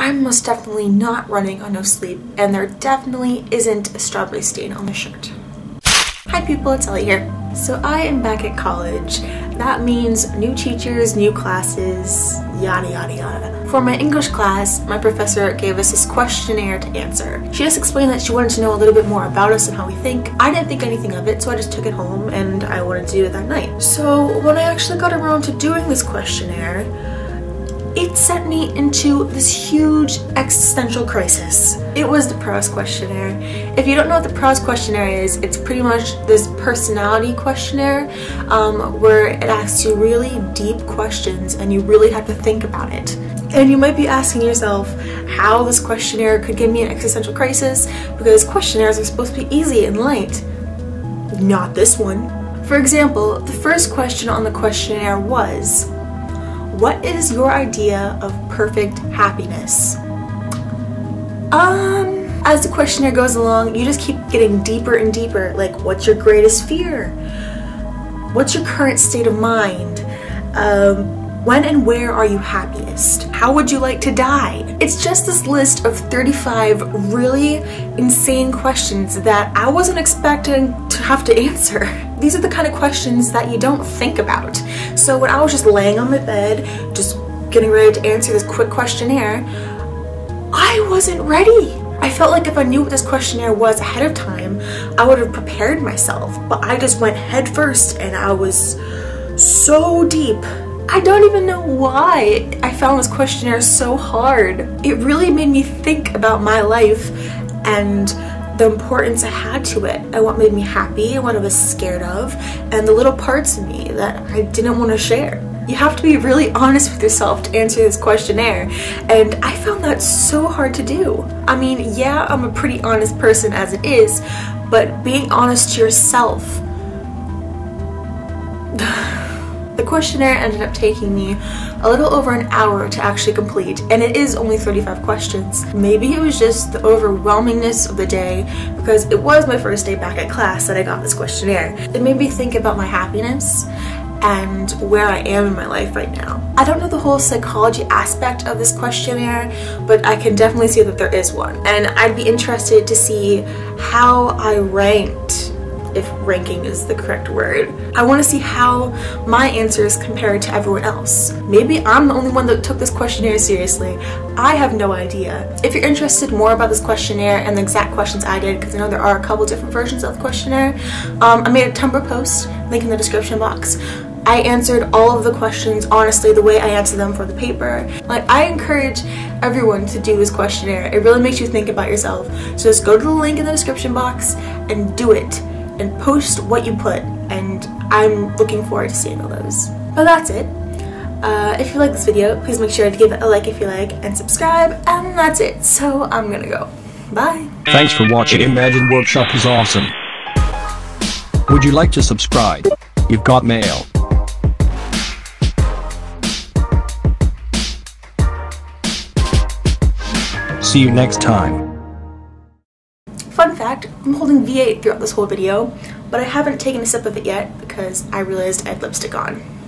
I'm most definitely not running on no sleep, and there definitely isn't a strawberry stain on the shirt. Hi people, it's Ellie here. So I am back at college. That means new teachers, new classes, yada yada yada. For my English class, my professor gave us this questionnaire to answer. She just explained that she wanted to know a little bit more about us and how we think. I didn't think anything of it, so I just took it home and I wanted to do it that night. So when I actually got around to doing this questionnaire, it sent me into this huge existential crisis. It was the Proust questionnaire. If you don't know what the Proust questionnaire is, it's pretty much this personality questionnaire where it asks you really deep questions and you really have to think about it. And you might be asking yourself how this questionnaire could give me an existential crisis, because questionnaires are supposed to be easy and light. Not this one. For example, the first question on the questionnaire was, what is your idea of perfect happiness? As the questionnaire goes along, you just keep getting deeper and deeper. Like, what's your greatest fear? What's your current state of mind? When and where are you happiest? How would you like to die? It's just this list of 35 really insane questions that I wasn't expecting to have to answer. These are the kind of questions that you don't think about. So when I was just laying on my bed, just getting ready to answer this quick questionnaire, I wasn't ready. I felt like if I knew what this questionnaire was ahead of time, I would have prepared myself. But I just went head first and I was so deep. I don't even know why I found this questionnaire so hard. It really made me think about my life and the importance I had to it, and what made me happy and what I was scared of, and the little parts of me that I didn't want to share. You have to be really honest with yourself to answer this questionnaire, and I found that so hard to do. I mean, yeah, I'm a pretty honest person as it is, but being honest to yourself. The questionnaire ended up taking me a little over an hour to actually complete, and it is only 35 questions. Maybe it was just the overwhelmingness of the day, because it was my first day back at class that I got this questionnaire. It made me think about my happiness and where I am in my life right now. I don't know the whole psychology aspect of this questionnaire, but I can definitely see that there is one, and I'd be interested to see how I ranked, if ranking is the correct word. I want to see how my answers compare to everyone else. Maybe I'm the only one that took this questionnaire seriously. I have no idea. If you're interested more about this questionnaire and the exact questions I did, because I know there are a couple different versions of the questionnaire, I made a Tumblr post, link in the description box. I answered all of the questions honestly the way I answered them for the paper. Like, I encourage everyone to do this questionnaire. It really makes you think about yourself. So just go to the link in the description box and do it. And post what you put, and I'm looking forward to seeing all those. But that's it. If you like this video, please make sure to give it a like if you like, and subscribe, and that's it. So I'm gonna go. Bye. Thanks for watching. Imagine Workshop is awesome. Would you like to subscribe? You've got mail. See you next time. Fun fact, I'm holding V8 throughout this whole video, but I haven't taken a sip of it yet because I realized I had lipstick on.